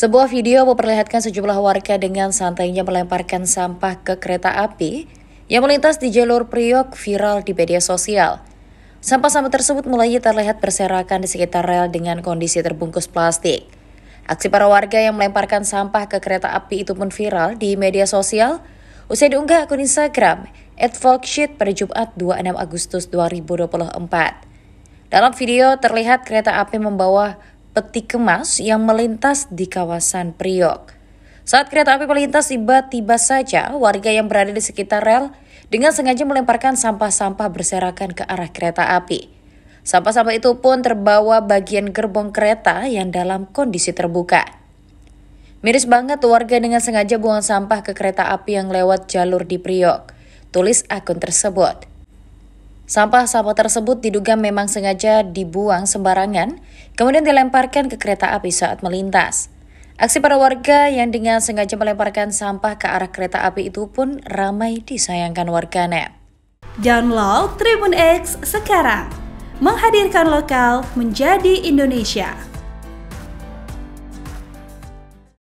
Sebuah video memperlihatkan sejumlah warga dengan santainya melemparkan sampah ke kereta api yang melintas di jalur Priok viral di media sosial. Sampah-sampah tersebut mulai terlihat berserakan di sekitar rel dengan kondisi terbungkus plastik. Aksi para warga yang melemparkan sampah ke kereta api itu pun viral di media sosial usai diunggah akun Instagram @folksitt pada Jumat 26 Agustus 2024. Dalam video terlihat kereta api membawa peti kemas yang melintas di kawasan Priok. Saat kereta api melintas, tiba-tiba saja warga yang berada di sekitar rel dengan sengaja melemparkan sampah-sampah berserakan ke arah kereta api. Sampah-sampah itu pun terbawa bagian gerbong kereta yang dalam kondisi terbuka. Miris banget warga dengan sengaja buang sampah ke kereta api yang lewat jalur di Priok, tulis akun tersebut. Sampah-sampah tersebut diduga memang sengaja dibuang sembarangan, kemudian dilemparkan ke kereta api saat melintas. Aksi para warga yang dengan sengaja melemparkan sampah ke arah kereta api itu pun ramai disayangkan warganet. Download TribunX sekarang, menghadirkan lokal menjadi Indonesia.